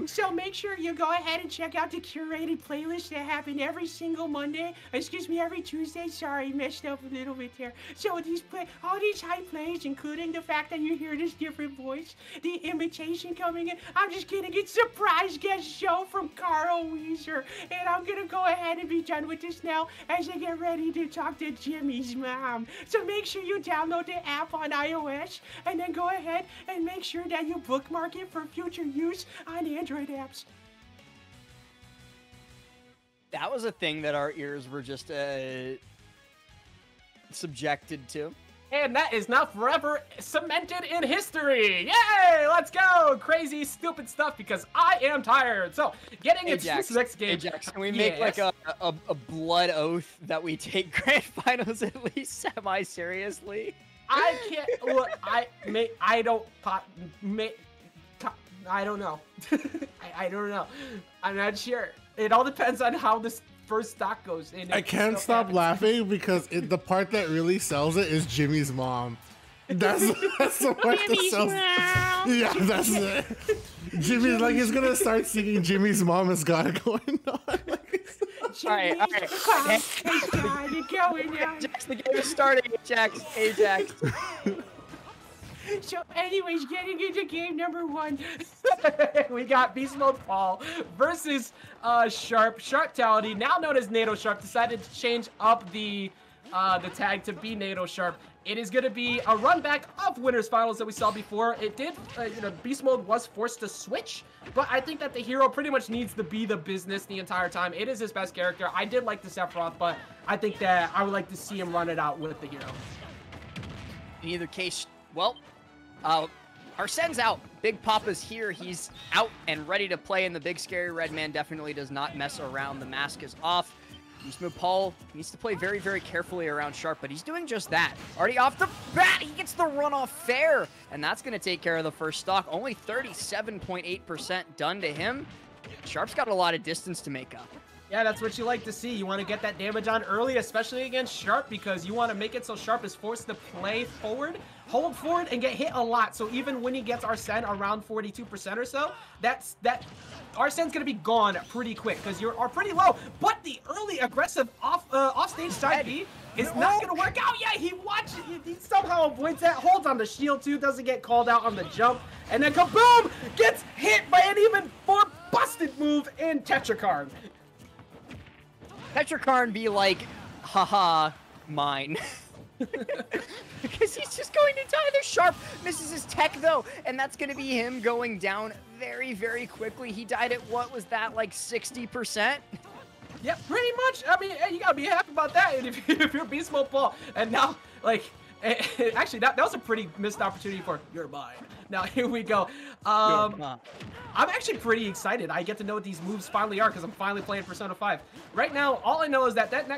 you. So make sure you go ahead and check out the curated playlist that happen every single Monday. Excuse me, every Tuesday. Sorry, messed up a little bit there. So these all these high plays, including the fact that you hear this different voice, the invitation coming in. I'm just kidding. It's surprise guest show from Carl Weezer. And I'm gonna go ahead and be done with this now as I get ready to talk to Jimmy's mom. So make sure you download the app on iOS and then go ahead and make sure that you bookmark it for future use on Android apps. That was a thing that our ears were just subjected to. And that is now forever cemented in history. Yay! Let's go! Crazy, stupid stuff because I am tired. So, getting into this next game. Ajax, can we make like a blood oath that we take grand finals at least semi-seriously? I can't. Look, I don't know. I don't know. I'm not sure. It all depends on how this first stock goes. And I can't stop laughing because the part that really sells it is Jimmy's mom. That's the part that sells it. Yeah, that's it. Jimmy's like, he's gonna start singing Jimmy's mom has got it going on. Alright, alright. Jax, the game is starting. Jax, Ajax. So anyways, getting into game number 1. We got Beast Mode Paul versus Sharp. Sharptality, now known as NATO Sharp, decided to change up the tag to be NATO Sharp. It is going to be a run back of Winners Finals that we saw before. It did, you know, Beast Mode was forced to switch, but I think that the hero pretty much needs to be the business the entire time. It is his best character. I did like the Sephiroth, but I think that I would like to see him run it out with the hero. In either case, well, Arsene's out. Big Papa's here. He's out and ready to play, and the big scary red man definitely does not mess around. The mask is off. Beast Mode Paul needs to play very, very carefully around Sharp, but he's doing just that. Already off the bat, he gets the runoff fair, and that's going to take care of the first stock. Only 37.8% done to him. Sharp's got a lot of distance to make up. Yeah, that's what you like to see. You want to get that damage on early, especially against Sharp, because you want to make it so Sharp is forced to play forward, hold forward, and get hit a lot. So even when he gets Arsene around 42% or so, that Arsene's going to be gone pretty quick because you are pretty low. But the early aggressive offstage side B is not going to work out. Yeah, he watches. He somehow avoids that. Holds on the shield, too. Doesn't get called out on the jump. And then Kaboom gets hit by an even more busted move in Tetrakarn. Tetrakarn be like, haha, mine. Because he's just going to die. They're Sharp. Misses his tech, though, and that's going to be him going down very, very quickly. He died at, what was that, like 60%? Yeah, pretty much. I mean, you got to be happy about that if you're Beast Mode Paul. And now, like, actually, that was a pretty missed opportunity for your mind. Now, here we go. I'm actually pretty excited. I get to know what these moves finally are because I'm finally playing Persona 5. Right now, all I know is that that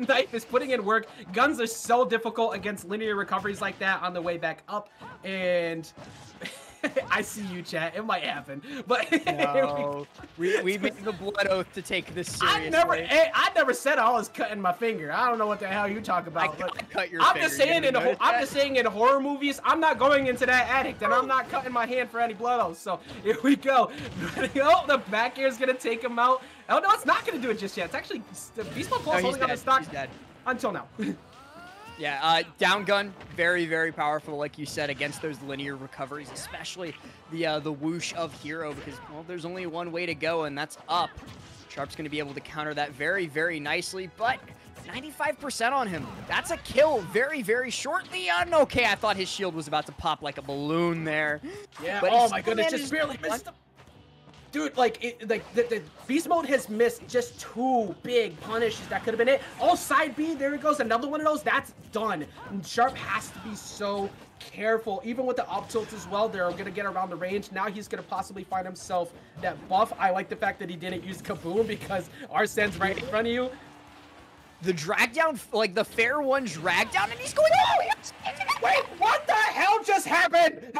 knife is putting in work. Guns are so difficult against linear recoveries like that on the way back up. And I see you, chat. It might happen. But no, we made the blood oath to take this seriously. I never said I was cutting my finger. I don't know what the hell you talk about. I cut your finger. I'm just saying in horror movies, I'm not going into that attic, and I'm not cutting my hand for any blood oath. So here we go. Oh, the back air is gonna take him out. Oh no, it's not gonna do it just yet. It's actually Beast Mode Paul holding on the stock until now. Yeah, down gun, very, very powerful, like you said, against those linear recoveries, especially the whoosh of Hero, because, well, there's only one way to go, and that's up. Sharp's going to be able to counter that very, very nicely, but 95% on him. That's a kill very, very shortly. Okay, I thought his shield was about to pop like a balloon there. Yeah, but oh my goodness, just barely missed him. Dude, like, the Beast Mode has missed just two big punishes. That could have been it. Oh, side B, there it goes. Another one of those. That's done. And Sharp has to be so careful. Even with the up tilts as well, they're going to get around the range. Now he's going to possibly find himself that buff. I like the fact that he didn't use Kaboom because Arsene's right in front of you. The drag down, like the fair one drag down, and he's going, oh, wait, what the hell just happened?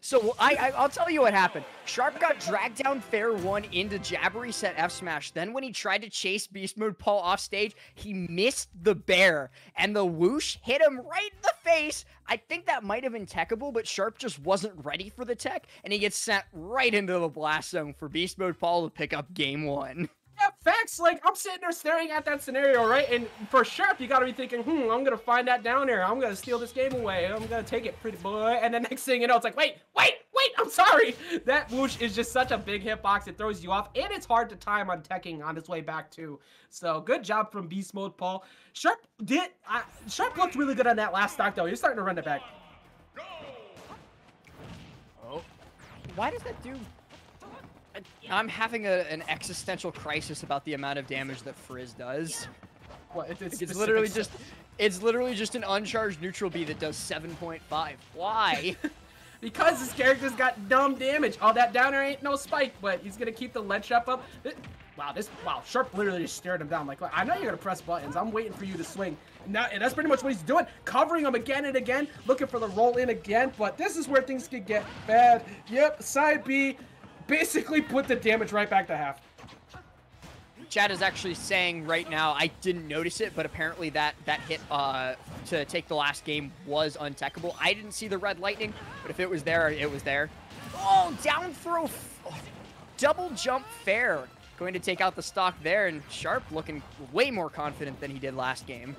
So I'll tell you what happened. Sharp got dragged down fair one into Jabbery set F smash. Then when he tried to chase Beast Mode Paul off stage, he missed the bear and the whoosh hit him right in the face. I think that might have been techable, but Sharp just wasn't ready for the tech, and he gets sent right into the blast zone for Beast Mode Paul to pick up game one. Yeah, facts. Like, I'm sitting there staring at that scenario, right? And for Sharp, you gotta be thinking, I'm gonna find that down air. I'm gonna steal this game away. I'm gonna take it, pretty boy. And the next thing you know, it's like, wait, I'm sorry. That whoosh is just such a big hitbox. It throws you off, and it's hard to time on teching on his way back, too. So, good job from Beast Mode Paul. Sharp looked really good on that last stock, though. You're starting to run it back. Oh. Why does that do... I'm having an existential crisis about the amount of damage that Frizz does. Well, it's literally just an uncharged neutral B that does 7.5. Why? Because this character's got dumb damage. All that downer ain't no spike, but he's gonna keep the ledge trap up. Wow, Sharp literally just stared him down. Like, I know you're gonna press buttons. I'm waiting for you to swing. Now, and that's pretty much what he's doing. Covering him again and again, looking for the roll in again. But this is where things could get bad. Yep, side B. Basically put the damage right back to half. Chad is actually saying right now, I didn't notice it, but apparently that hit to take the last game was untechable. I didn't see the red lightning, but if it was there, it was there. Oh, down throw, double jump fair. Going to take out the stock there, and Sharp looking way more confident than he did last game.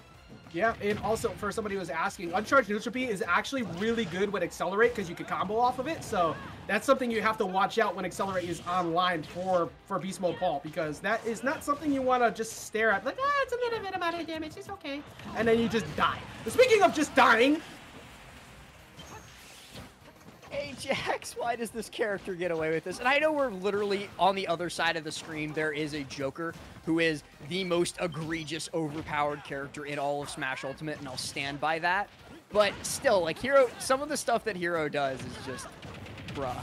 Yeah, and also for somebody who was asking, uncharged neutral B is actually really good when Accelerate because you can combo off of it. So that's something you have to watch out when Accelerate is online for Beast Mode Paul, because that is not something you want to just stare at like, it's a little bit amount of damage, it's okay. And then you just die. But speaking of just dying... Ajax, why does this character get away with this? And I know we're literally on the other side of the screen. There is a Joker who is the most egregious, overpowered character in all of Smash Ultimate, and I'll stand by that. But still, like, Hero, some of the stuff that Hero does is just, bruh.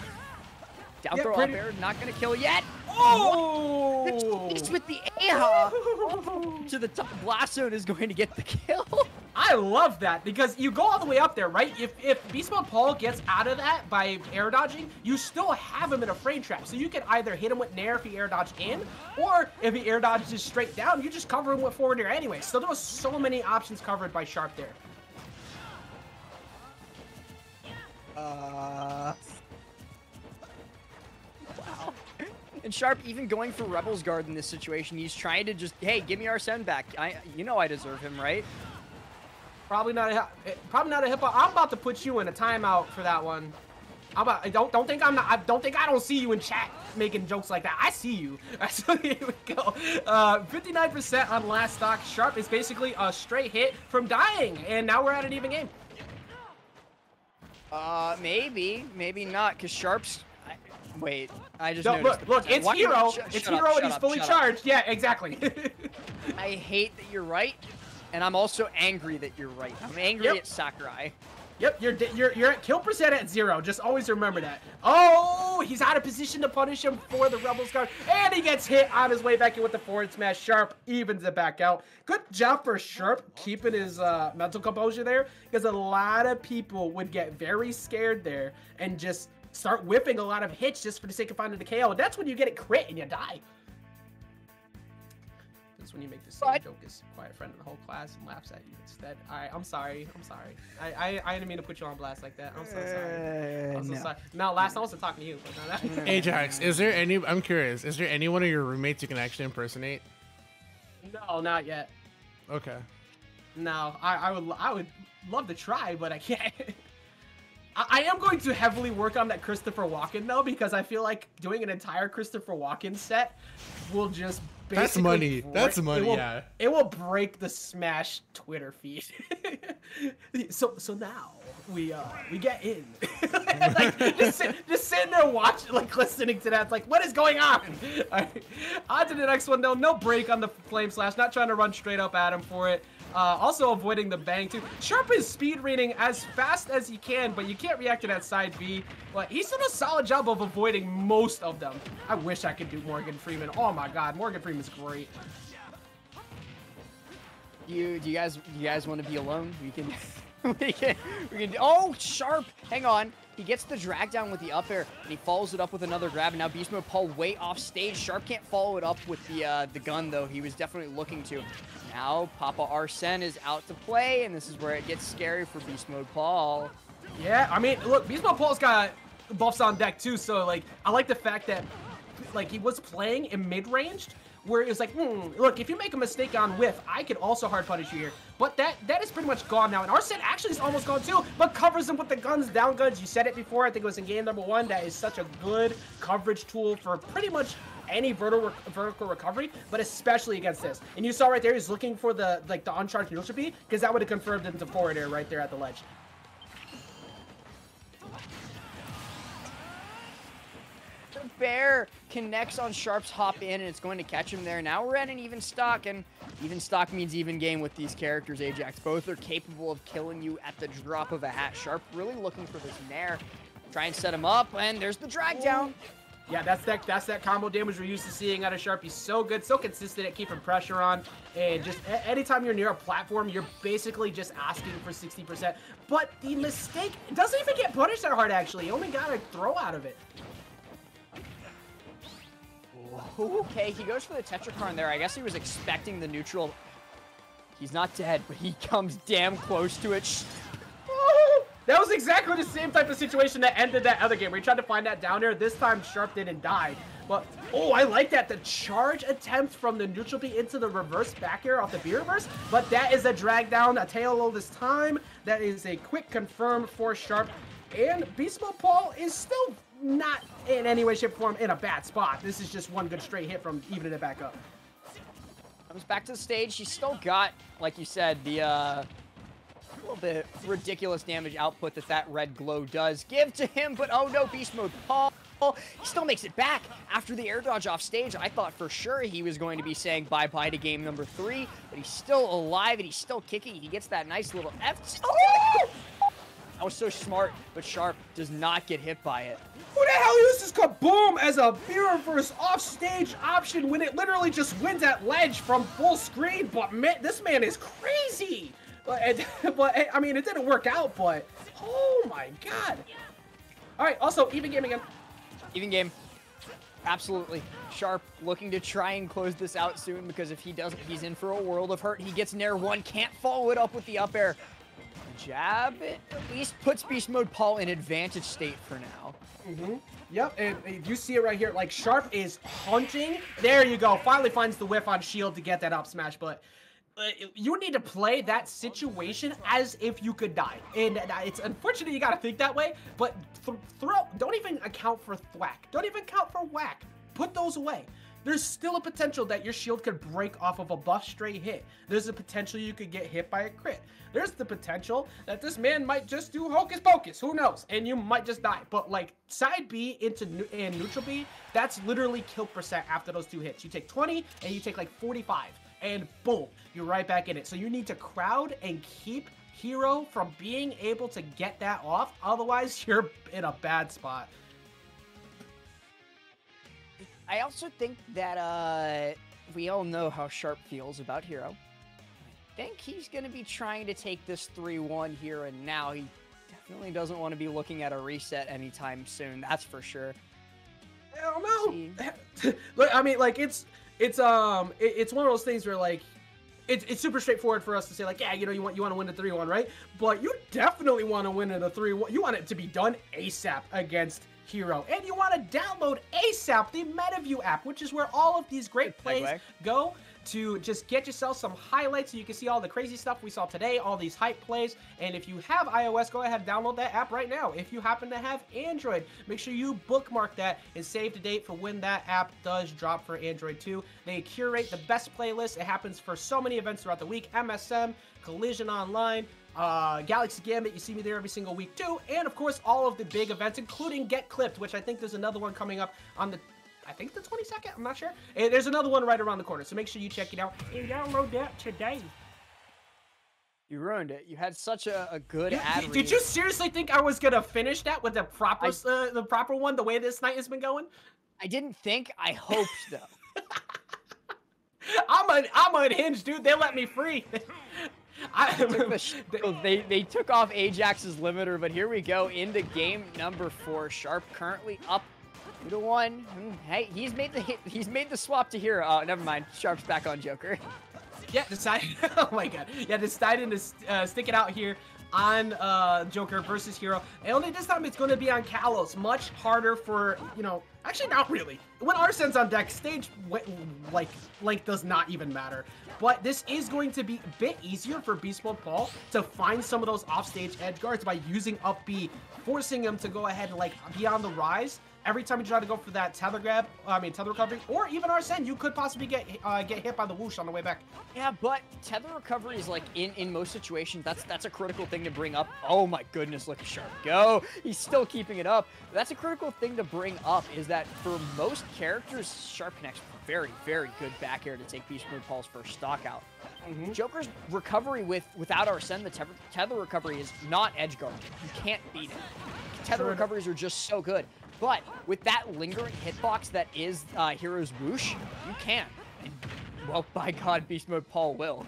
Down throw up air, not gonna kill yet. Oh! It's with the AHA to the top. Blast Zone is going to get the kill. I love that, because you go all the way up there, right? If Beast Mode Paul gets out of that by air dodging, you still have him in a frame trap. So you can either hit him with Nair if he air dodged in, or if he air dodges straight down, you just cover him with forward air anyway. So there was so many options covered by Sharp there. Wow. And Sharp even going for Rebel's Guard in this situation, he's trying to just, hey, give me Arsene back. You know I deserve him, right? Probably not a hip hop. I'm about to put you in a timeout for that one. I don't see you in chat making jokes like that. I see you. So here we go. 59% on last stock. Sharp is basically a straight hit from dying, and now we're at an even game. Maybe not, because Sharp's. Wait, I just noticed. Look, it's Hero. It's Hero, and he's fully charged. Yeah, exactly. I hate that you're right. And I'm also angry that you're right. I'm angry at Sakurai. Yep, you're at kill percent at 0. Just always remember that. Oh, he's out of position to punish him for the Rebel's Guard. And he gets hit on his way back in with the forward smash. Sharp evens it back out. Good job for Sharp keeping his mental composure there, because a lot of people would get very scared there and just start whipping a lot of hits just for the sake of finding the KO. And that's when you get it crit and you die. When you make the same joke as quiet friend of the whole class and laughs at you instead. Alright, I'm sorry. I didn't mean to put you on blast like that. I'm so sorry. I'm so sorry. No, last I wasn't talking to you. Ajax, is there any, I'm curious, is there any one of your roommates you can actually impersonate? No, not yet. Okay. No, I would love to try, but I can't. I am going to heavily work on that Christopher Walken though, because I feel like doing an entire Christopher Walken set will just basically that's money. It will break the Smash Twitter feed. so now we get in. Like, just sitting there watching, like, listening to that. It's like, what is going on? All right, on to the next one though. No break on the flame slash. Not trying to run straight up at him for it. Also avoiding the bang too. Sharp is speed reading as fast as he can, but you can't react to that side B. But he's done a solid job of avoiding most of them. I wish I could do Morgan Freeman. Oh my God, Morgan Freeman's great. Do you guys want to be alone? We can we can oh, Sharp! Hang on. He gets the drag down with the up air, and he follows it up with another grab. And now Beast Mode Paul way off stage. Sharp can't follow it up with the gun, though. He was definitely looking to. Now Papa Arsene is out to play, and this is where it gets scary for Beast Mode Paul. Yeah, I mean, look, Beast Mode Paul's got buffs on deck, too. So, like, I like the fact that, like, he was playing in mid-range, where it was like, look, if you make a mistake on whiff, I could also hard punish you here. But that is pretty much gone now. And Arsene actually is almost gone too, but covers him with the guns, down guns. You said it before, I think it was in game number 1. That is such a good coverage tool for pretty much any vertical recovery, but especially against this. And you saw right there, he's looking for the, like, the uncharged neutral B, because that would have confirmed him to forward air right there at the ledge. Bear connects on Sharp's hop in, and it's going to catch him there. Now we're at an even stock, and even stock means even game with these characters, Ajax. Both are capable of killing you at the drop of a hat. Sharp really looking for this nair. Try and set him up, and there's the drag down. Yeah, that's that combo damage we're used to seeing out of Sharp. He's so good, so consistent at keeping pressure on, and just anytime you're near a platform, you're basically just asking for 60%. But the mistake doesn't even get punished that hard, actually. You only got a throw out of it. Okay, he goes for the Tetrakarn there. I guess he was expecting the neutral. He's not dead, but he comes damn close to it. That was exactly the same type of situation that ended that other game. We tried to find that down there. This time, Sharp didn't die. But, oh, I like that. The charge attempt from the neutral B into the reverse back air off the B reverse. But that is a drag down, a tail low this time. That is a quick confirm for Sharp. And Beast Mode Paul is still not in any way, shape, or form in a bad spot. This is just one good straight hit from evening it back up. Comes back to the stage. She's still got, like you said, the little bit ridiculous damage output that red glow does give to him. But oh no, Beast Mode Paul, he still makes it back after the air dodge off stage. I thought for sure he was going to be saying bye-bye to game number 3, but he's still alive and he's still kicking. He gets that nice little F. Oh! I was so smart, but Sharp does not get hit by it. Who the hell uses Kaboom as a B-reverse off-stage option when it literally just wins at ledge from full screen? But man, this man is crazy. But I mean, it didn't work out, but oh my god. All right, also, even game again. Even game. Absolutely. Sharp looking to try and close this out soon, because if he doesn't, he's in for a world of hurt. He gets Nair 1, can't follow it up with the up air. Jab, it at least puts Beast Mode Paul in advantage state for now. Yep, and you see it right here. Like, Sharp is hunting. There you go. Finally finds the whiff on shield to get that up smash, but you need to play that situation as if you could die. And it's unfortunate you got to think that way, but don't even account for Thwack. Don't even count for Whack. Put those away. There's still a potential that your shield could break off of a buff straight hit. There's a potential you could get hit by a crit. There's the potential that this man might just do Hocus Pocus. Who knows? And you might just die. But like side B into neutral B, that's literally kill percent after those two hits. You take 20 and you take like 45 and boom, you're right back in it. So you need to crowd and keep Hero from being able to get that off. Otherwise, you're in a bad spot. I also think that we all know how Sharp feels about Hero. I think he's going to be trying to take this 3-1 here and now. He definitely doesn't want to be looking at a reset anytime soon, that's for sure. Hell no! Look, I mean, like, it's one of those things where, like, it's super straightforward for us to say, like, yeah, you know, you want to win the 3-1, right? But you definitely want to win in the 3-1. You want it to be done ASAP against Hero, and you want to download ASAP the MetaView app, which is where all of these great plays go to just get yourself some highlights so you can see all the crazy stuff we saw today, all these hype plays. And if you have iOS, go ahead and download that app right now. If you happen to have Android, make sure you bookmark that and save the date for when that app does drop for Android too. They curate the best playlist. It happens for so many events throughout the week. MSM, Collision Online, Galaxy Gambit, you see me there every single week too, and of course all of the big events, including Get Clipped, which I think there's another one coming up on the, I think the 22nd, I'm not sure, and there's another one right around the corner, so make sure you check it out and download that today. You ruined it. You had such a good ad read. Did you seriously think I was gonna finish that with the proper one, the way this night has been going? I didn't think, I hoped though. I'm unhinged, dude. They let me free. They took off Ajax's limiter, but here we go into game number 4. Sharp currently up 2-1. Hey, he's made the swap to Hero. Oh, never mind. Sharp's back on Joker. Yeah, decided. Oh my god. Yeah, decided to stick it out here on Joker versus Hero. And only this time it's going to be on Kalos. Much harder for, you know, actually not really. When Arsene's on deck, stage like does not even matter. But this is going to be a bit easier for Beast Mode Paul to find some of those offstage edge guards by using up B, forcing him to go ahead and like be on the rise. Every time you try to go for that tether grab, tether recovery, or even Arsene, you could possibly get hit by the whoosh on the way back. Yeah, but tether recovery is like in most situations, that's a critical thing to bring up. Oh my goodness, look at Sharp go! He's still keeping it up. That's a critical thing to bring up, is that for most characters, Sharp connects very, very good back air to take Beast Mode Paul's first stock out. Mm-hmm. Joker's recovery without Arsene, the tether recovery is not edge guard. You can't beat it. Tether recoveries are just so good. But with that lingering hitbox that is Hero's whoosh, you can. And, well, by God, Beast Mode Paul will.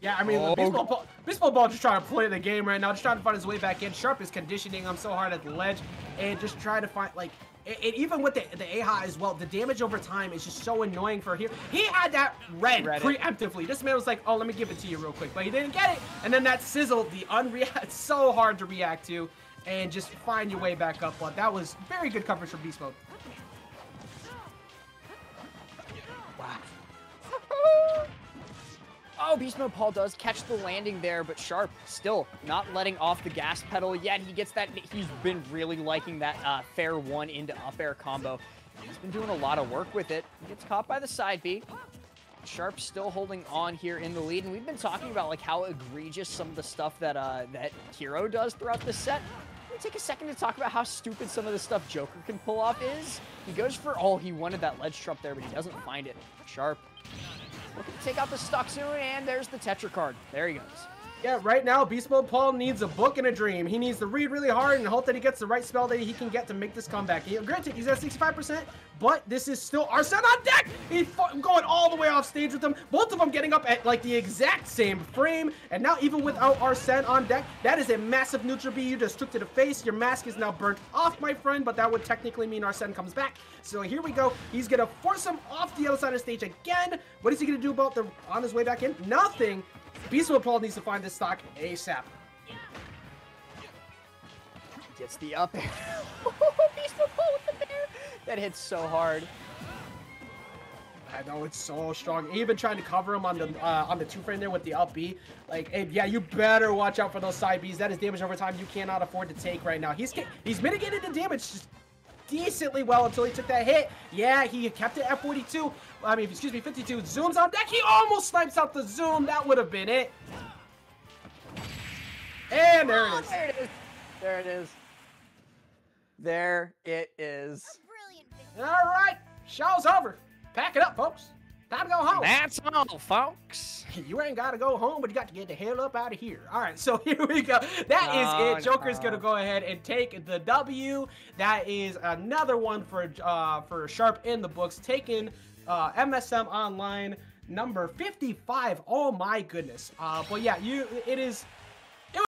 Yeah, I mean, oh. Beast Mode Paul just trying to play the game right now, just trying to find his way back in. Sharp is conditioning him so hard at the ledge, and just trying to find, like, it, even with the AHA as well, the damage over time is just so annoying for Hero. He had that red preemptively. This man was like, oh, let me give it to you real quick, but he didn't get it. And then that sizzle, it's so hard to react to, and just find your way back up. But that was very good coverage from Beast Mode. Wow. Oh, Beast Mode Paul does catch the landing there, but Sharp still not letting off the gas pedal yet. He gets that. He's been really liking that fair one into up air combo. He's been doing a lot of work with it. He gets caught by the side B. Sharp still holding on here in the lead, and we've been talking about like how egregious some of the stuff that that Hero does throughout this set. Let me take a second to talk about how stupid some of the stuff Joker can pull off is. He goes for he wanted that ledge trump there, but he doesn't find it. Sharp looking to take out the stock soon, and there's the Tetrakarn. There he goes. Yeah, right now, Beast Mode Paul needs a book and a dream. He needs to read really hard and hope that he gets the right spell that he can get to make this comeback. Granted, he's at 65%, but this is still Arsene on deck! He's going all the way off stage with them. Both of them getting up at, like, the exact same frame. And now, even without Arsene on deck, that is a massive neutral B you just took to the face. Your mask is now burnt off, my friend, but that would technically mean Arsene comes back. So here we go. He's going to force him off the other side of stage again. What is he going to do about on his way back in? Nothing. Beast Mode Paul needs to find this stock ASAP. Gets the up air. Beast Mode Paul with the bear. That hits so hard. I know, it's so strong. Even trying to cover him on the 2 frame there with the up B. Like, and yeah, you better watch out for those side Bs. That is damage over time you cannot afford to take right now. He's mitigated the damage just decently well until he took that hit. Yeah, he kept it at 52. Zooms on deck. He almost snipes out the zoom. That would have been it. And there it is. There it is. There it is. There it is. All right. Show's over. Pack it up, folks. Time to go home. That's all, folks. You ain't got to go home, but you got to get the hell up out of here. All right, so here we go. That is it. Joker's going to go ahead and take the W. That is another one for Sharp in the books, taking MSM Online number 55. Oh my goodness. But yeah, it is